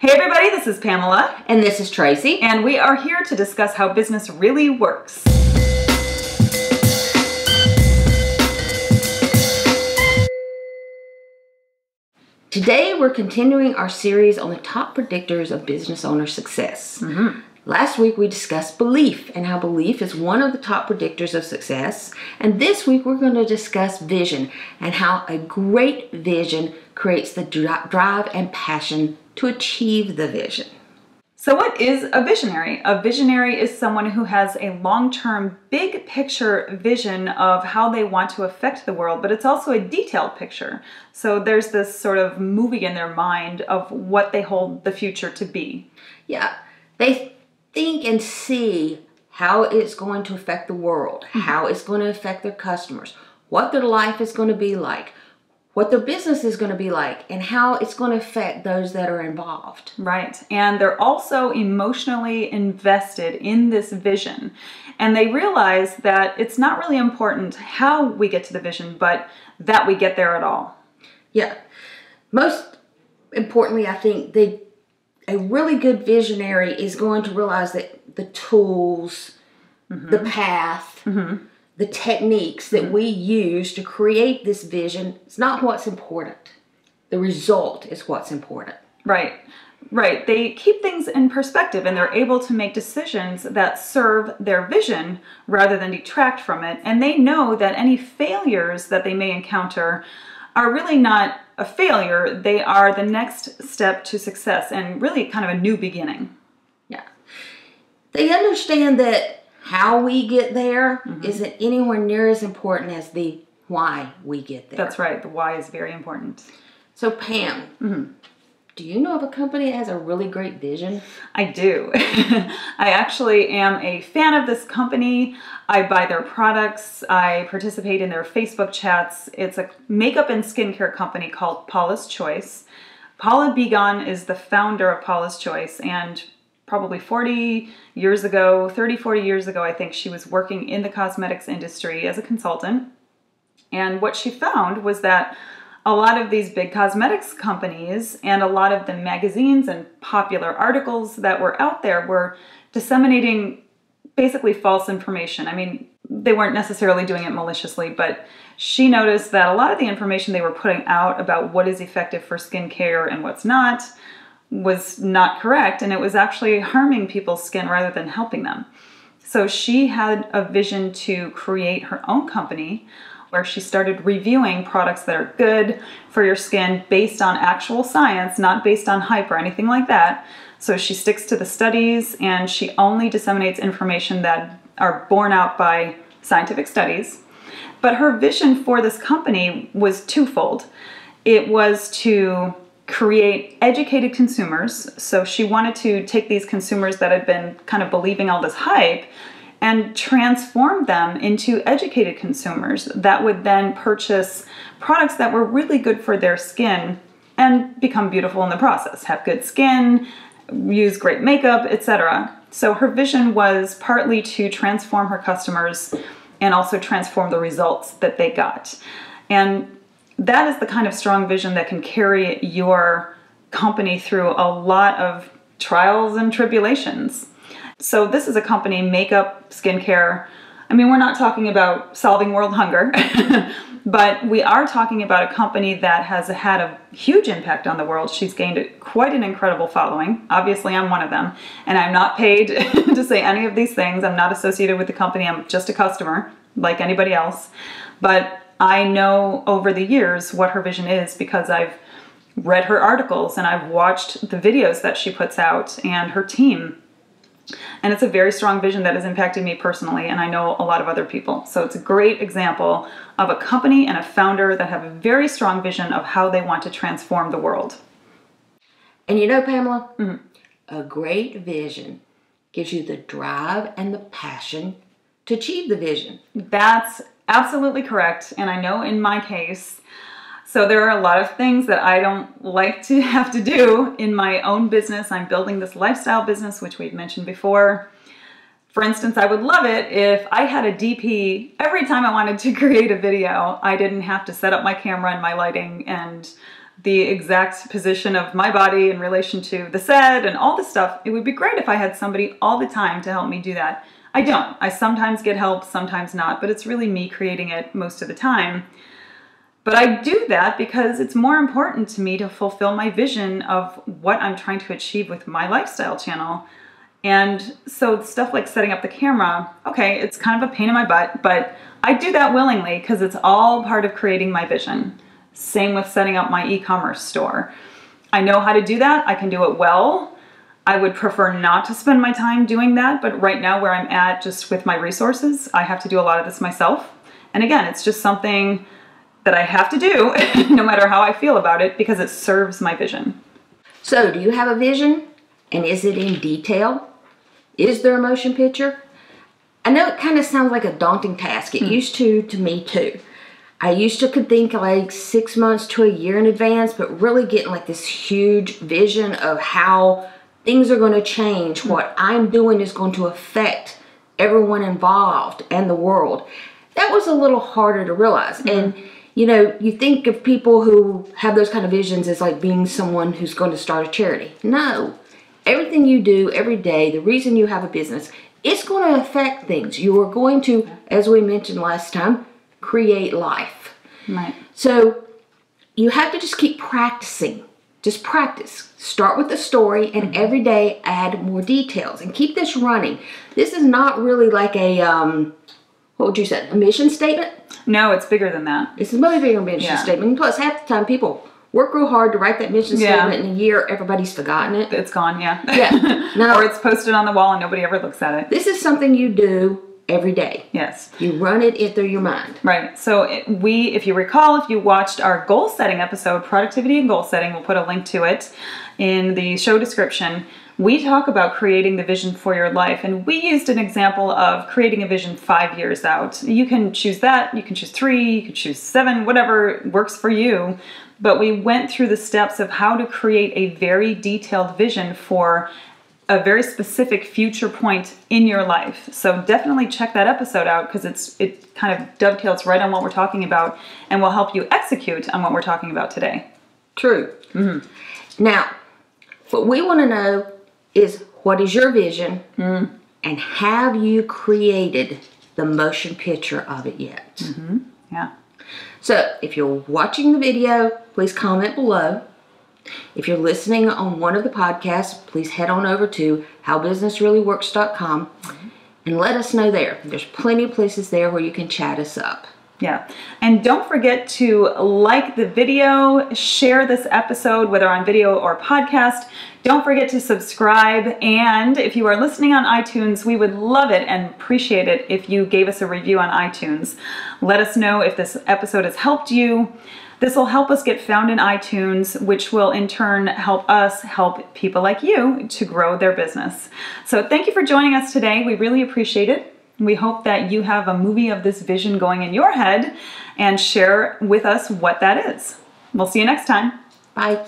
Hey everybody, this is Pamela. And this is Tracy. And we are here to discuss how business really works. Today we're continuing our series on the top predictors of business owner success. Mm-hmm. Last week we discussed belief and how belief is one of the top predictors of success. And this week we're going to discuss vision and how a great vision creates the drive and passion to achieve the vision. So what is a visionary? A visionary is someone who has a long-term, big picture vision of how they want to affect the world, but it's also a detailed picture. So there's this sort of movie in their mind of what they hold the future to be. Yeah, they think and see how it's going to affect the world, how it's going to affect their customers, what their life is going to be like, what their business is going to be like, and how it's going to affect those that are involved. Right. And they're also emotionally invested in this vision. And they realize that it's not really important how we get to the vision, but that we get there at all. Yeah. Most importantly, I think a really good visionary is going to realize that the tools, the path, the techniques that we use to create this vision, it's not what's important. The result is what's important. Right, right. They keep things in perspective and they're able to make decisions that serve their vision rather than detract from it. And they know that any failures that they may encounter are really not a failure. They are the next step to success and really kind of a new beginning. Yeah. They understand that how we get there isn't anywhere near as important as the why we get there. That's right. The why is very important. So Pam, do you know of a company that has a really great vision? I do. I actually am a fan of this company. I buy their products. I participate in their Facebook chats. It's a makeup and skincare company called Paula's Choice. Paula Begoun is the founder of Paula's Choice, and probably 40 years ago, I think she was working in the cosmetics industry as a consultant. And what she found was that a lot of these big cosmetics companies and a lot of the magazines and popular articles that were out there were disseminating basically false information. I mean, they weren't necessarily doing it maliciously, but she noticed that a lot of the information they were putting out about what is effective for skincare and what's not was not correct, and it was actually harming people's skin rather than helping them. So she had a vision to create her own company where she started reviewing products that are good for your skin based on actual science, not based on hype or anything like that. So she sticks to the studies and she only disseminates information that are borne out by scientific studies. But her vision for this company was twofold. It was to create educated consumers. So she wanted to take these consumers that had been kind of believing all this hype and transform them into educated consumers that would then purchase products that were really good for their skin and become beautiful in the process, have good skin, use great makeup, etc. So her vision was partly to transform her customers and also transform the results that they got. And that is the kind of strong vision that can carry your company through a lot of trials and tribulations. So this is a company, makeup, skincare. I mean, we're not talking about solving world hunger, but we are talking about a company that has had a huge impact on the world. She's gained quite an incredible following. Obviously, I'm one of them, and I'm not paid to say any of these things. I'm not associated with the company. I'm just a customer like anybody else. But I know over the years what her vision is because I've read her articles and I've watched the videos that she puts out and her team. And it's a very strong vision that has impacted me personally, and I know a lot of other people. So it's a great example of a company and a founder that have a very strong vision of how they want to transform the world. And you know, Pamela, a great vision gives you the drive and the passion to achieve the vision. That's absolutely correct. And I know in my case, so there are a lot of things that I don't like to have to do in my own business. I'm building this lifestyle business, which we've mentioned before. For instance, I would love it if I had a DP every time I wanted to create a video. I didn't have to set up my camera and my lighting and the exact position of my body in relation to the said and all this stuff. It would be great if I had somebody all the time to help me do that. I don't. I sometimes get help, sometimes not, but it's really me creating it most of the time. But I do that because it's more important to me to fulfill my vision of what I'm trying to achieve with my lifestyle channel. And so stuff like setting up the camera, okay, it's kind of a pain in my butt, but I do that willingly because it's all part of creating my vision. Same with setting up my e-commerce store. I know how to do that. I can do it well. I would prefer not to spend my time doing that, but right now where I'm at just with my resources, I have to do a lot of this myself. And again, it's just something that I have to do no matter how I feel about it because it serves my vision. So do you have a vision? And is it in detail? Is there a motion picture? I know it kind of sounds like a daunting task. It used to me too. I used to could think like 6 months to a year in advance, but really getting like this huge vision of how things are going to change. What I'm doing is going to affect everyone involved and the world. That was a little harder to realize. And you know, you think of people who have those kind of visions as like being someone who's going to start a charity. No. Everything you do every day, the reason you have a business, it's going to affect things. You are going to, as we mentioned last time, create life. Right. So you have to just keep practicing. Just practice. Start with the story and every day add more details and keep this running. This is not really like a, what would you say, a mission statement? No, it's bigger than that. It's a much bigger mission statement. Plus, half the time people work real hard to write that mission statement. In a year, everybody's forgotten it. It's gone, yeah. No, or it's posted on the wall and nobody ever looks at it. This is something you do every day. Yes. You run it through your mind. Right. So if you recall, if you watched our goal setting episode, Productivity and Goal Setting, we'll put a link to it in the show description. We talk about creating the vision for your life, and we used an example of creating a vision 5 years out. You can choose that. You can choose 3. You can choose 7. Whatever works for you. But we went through the steps of how to create a very detailed vision for a very specific future point in your life. So definitely check that episode out because it kind of dovetails right on what we're talking about and will help you execute on what we're talking about today. True. Now, what we want to know is what is your vision and have you created the motion picture of it yet? Yeah. So if you're watching the video, please comment below. If you're listening on one of the podcasts, please head on over to howbusinessreallyworks.com and let us know there. There's plenty of places there where you can chat us up. Yeah. And don't forget to like the video, share this episode, whether on video or podcast. Don't forget to subscribe. And if you are listening on iTunes, we would love it and appreciate it if you gave us a review on iTunes. Let us know if this episode has helped you. This will help us get found in iTunes, which will in turn help us help people like you to grow their business. So thank you for joining us today. We really appreciate it. We hope that you have a movie of this vision going in your head and share with us what that is. We'll see you next time. Bye.